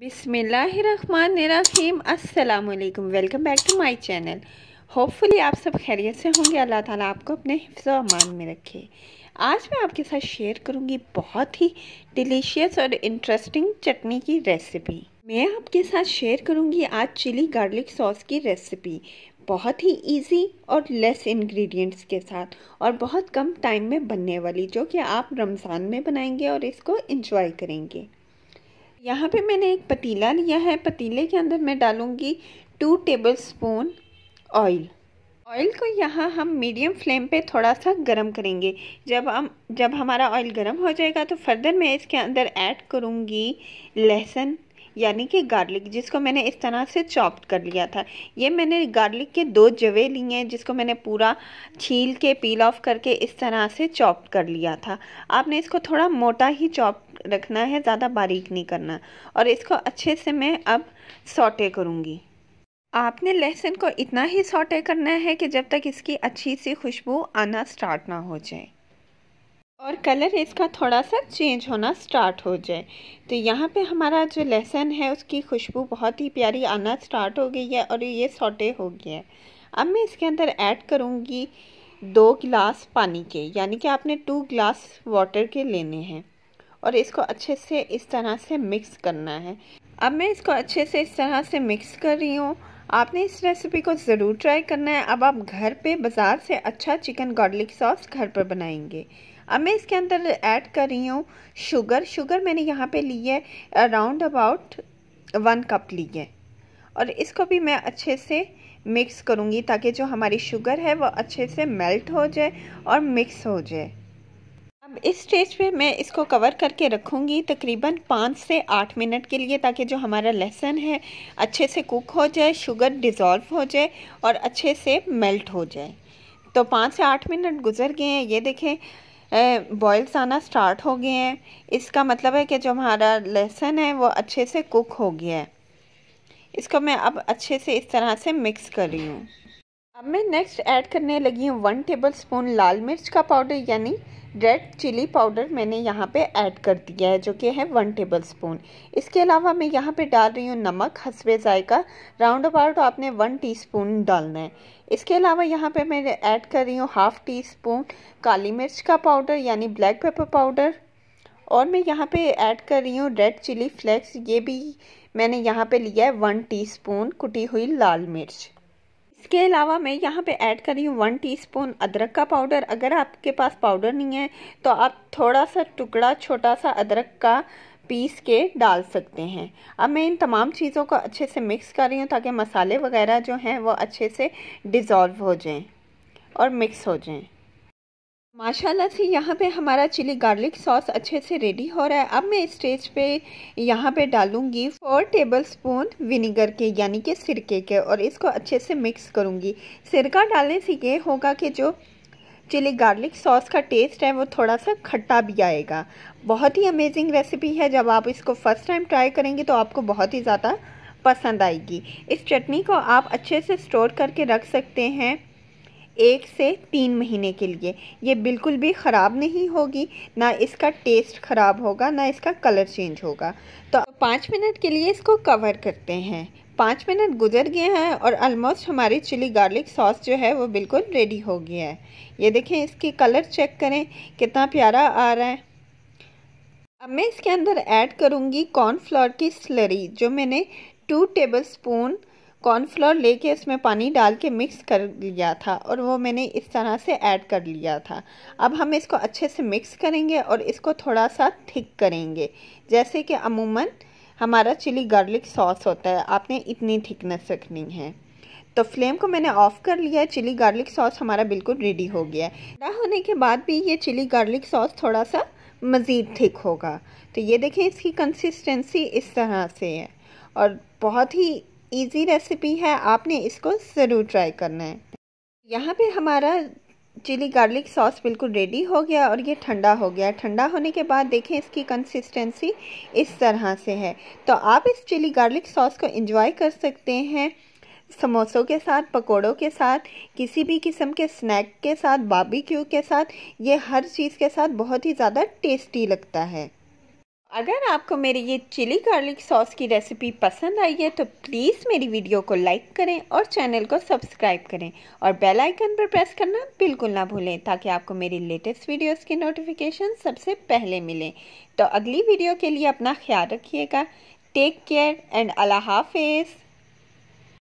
बिस्मिल्लाहिर्रहमानिर्रहीम। अस्सलामुअलैकुम। Welcome back to my channel. Hopefully आप सब खैरियत से होंगे। अल्लाह ताला आपको अपने हिफ्ज़ो अमान में रखे। आज मैं आपके साथ शेयर करूंगी बहुत ही डिलीशियस और इंटरेस्टिंग चटनी की रेसिपी। मैं आपके साथ शेयर करूंगी आज चिली गार्लिक सॉस की रेसिपी, बहुत ही इजी और लेस इंग्रेडिएंट्स के साथ और बहुत कम टाइम में बनने वाली, जो कि आप रमज़ान में बनाएंगे और इसको इंजॉय करेंगे। यहाँ पे मैंने एक पतीला लिया है। पतीले के अंदर मैं डालूँगी 2 टेबलस्पून ऑयल। ऑयल को यहाँ हम मीडियम फ्लेम पे थोड़ा सा गरम करेंगे। जब हमारा ऑयल गरम हो जाएगा तो फर्दर मैं इसके अंदर ऐड करूँगी लहसुन, यानी कि गार्लिक, जिसको मैंने इस तरह से चॉप्ड कर लिया था। ये मैंने गार्लिक के 2 जवे लिए हैं, जिसको मैंने पूरा छील के पील ऑफ करके इस तरह से चॉप्ड कर लिया था। आपने इसको थोड़ा मोटा ही चॉप रखना है, ज़्यादा बारीक नहीं करना। और इसको अच्छे से मैं अब सौटे करूँगी। आपने लहसुन को इतना ही सौटे करना है कि जब तक इसकी अच्छी सी खुशबू आना स्टार्ट ना हो जाए और कलर इसका थोड़ा सा चेंज होना स्टार्ट हो जाए। तो यहाँ पे हमारा जो लहसुन है उसकी खुशबू बहुत ही प्यारी आना स्टार्ट हो गई है और ये सौटे हो गया है। अब मैं इसके अंदर ऐड करूँगी 2 गिलास पानी के, यानी कि आपने 2 गिलास वाटर के लेने हैं और इसको अच्छे से इस तरह से मिक्स करना है। अब मैं इसको अच्छे से इस तरह से मिक्स कर रही हूँ। आपने इस रेसिपी को ज़रूर ट्राई करना है। अब आप घर पे बाज़ार से अच्छा चिकन गार्लिक सॉस घर पर बनाएंगे। अब मैं इसके अंदर ऐड कर रही हूँ शुगर मैंने यहाँ पे ली है अराउंड अबाउट 1 कप ली है और इसको भी मैं अच्छे से मिक्स करूँगी ताकि जो हमारी शुगर है वो अच्छे से मेल्ट हो जाए और मिक्स हो जाए। अब इस स्टेज पे मैं इसको कवर करके रखूँगी तकरीबन 5 से 8 मिनट के लिए, ताकि जो हमारा लहसुन है अच्छे से कुक हो जाए, शुगर डिज़ोल्व हो जाए और अच्छे से मेल्ट हो जाए। तो 5 से 8 मिनट गुजर गए हैं। ये देखें बॉयल्स आना स्टार्ट हो गए हैं। इसका मतलब है कि जो हमारा लहसुन है वो अच्छे से कुक हो गया है। इसको मैं अब अच्छे से इस तरह से मिक्स कर रही हूँ। अब मैं नेक्स्ट ऐड करने लगी हूँ 1 टेबलस्पून लाल मिर्च का पाउडर, यानी रेड चिली पाउडर मैंने यहाँ पे ऐड कर दिया है, जो कि है 1 टेबलस्पून। इसके अलावा मैं यहाँ पे डाल रही हूँ नमक हस्बे जायका, राउंड अबाउट आपने 1 टीस्पून डालना है। इसके अलावा यहाँ पे मैं ऐड कर रही हूँ 1/2 टीस्पून काली मिर्च का पाउडर, यानी ब्लैक पेपर पाउडर। और मैं यहाँ पे ऐड कर रही हूँ रेड चिली फ्लेक्स, ये भी मैंने यहाँ पे लिया है 1 टीस्पून कुटी हुई लाल मिर्च। इसके अलावा मैं यहाँ पे ऐड कर रही हूँ 1 टीस्पून अदरक का पाउडर। अगर आपके पास पाउडर नहीं है तो आप थोड़ा सा टुकड़ा छोटा सा अदरक का पीस के डाल सकते हैं। अब मैं इन तमाम चीज़ों को अच्छे से मिक्स कर रही हूँ ताकि मसाले वगैरह जो हैं वो अच्छे से डिज़ोल्व हो जाएं और मिक्स हो जाएं। माशाल्लाह से यहाँ पे हमारा चिली गार्लिक सॉस अच्छे से रेडी हो रहा है। अब मैं इस स्टेज पे यहाँ पे डालूँगी 4 टेबलस्पून विनीगर के, यानी कि सिरके के, और इसको अच्छे से मिक्स करूँगी। सिरका डालने से ये होगा कि जो चिली गार्लिक सॉस का टेस्ट है वो थोड़ा सा खट्टा भी आएगा। बहुत ही अमेजिंग रेसिपी है। जब आप इसको फर्स्ट टाइम ट्राई करेंगे तो आपको बहुत ही ज़्यादा पसंद आएगी। इस चटनी को आप अच्छे से स्टोर करके रख सकते हैं 1 से 3 महीने के लिए। ये बिल्कुल भी ख़राब नहीं होगी, ना इसका टेस्ट ख़राब होगा, ना इसका कलर चेंज होगा। तो 5 मिनट के लिए इसको कवर करते हैं। 5 मिनट गुजर गए हैं और ऑलमोस्ट हमारी चिली गार्लिक सॉस जो है वो बिल्कुल रेडी हो गया है। ये देखें, इसकी कलर चेक करें कितना प्यारा आ रहा है। अब मैं इसके अंदर ऐड करूँगी कॉर्नफ्लोर की स्लरी, जो मैंने 2 टेबलस्पून कॉर्नफ्लोर लेके उसमें पानी डाल के मिक्स कर लिया था और वो मैंने इस तरह से ऐड कर लिया था। अब हम इसको अच्छे से मिक्स करेंगे और इसको थोड़ा सा थिक करेंगे, जैसे कि अमूमन हमारा चिली गार्लिक सॉस होता है। आपने इतनी थिकनेस रखनी है। तो फ्लेम को मैंने ऑफ़ कर लिया है। चिली गार्लिक सॉस हमारा बिल्कुल रेडी हो गया है। ठंडा होने के बाद भी ये चिली गार्लिक सॉस थोड़ा सा मज़ीद थिक होगा। तो ये देखें, इसकी कंसिस्टेंसी इस तरह से है और बहुत ही ईजी रेसिपी है। आपने इसको ज़रूर ट्राई करना है। यहाँ पे हमारा चिली गार्लिक सॉस बिल्कुल रेडी हो गया और ये ठंडा हो गया। ठंडा होने के बाद देखें इसकी कंसिस्टेंसी इस तरह से है। तो आप इस चिली गार्लिक सॉस को एंजॉय कर सकते हैं समोसों के साथ, पकोड़ों के साथ, किसी भी किस्म के स्नैक के साथ, बारबेक्यू के साथ। ये हर चीज़ के साथ बहुत ही ज़्यादा टेस्टी लगता है। अगर आपको मेरी ये चिली गार्लिक सॉस की रेसिपी पसंद आई है तो प्लीज़ मेरी वीडियो को लाइक करें और चैनल को सब्सक्राइब करें और बेल आइकन पर प्रेस करना बिल्कुल ना भूलें ताकि आपको मेरी लेटेस्ट वीडियोस की नोटिफिकेशन सबसे पहले मिले। तो अगली वीडियो के लिए अपना ख्याल रखिएगा। टेक केयर एंड अल्लाह हाफिज़।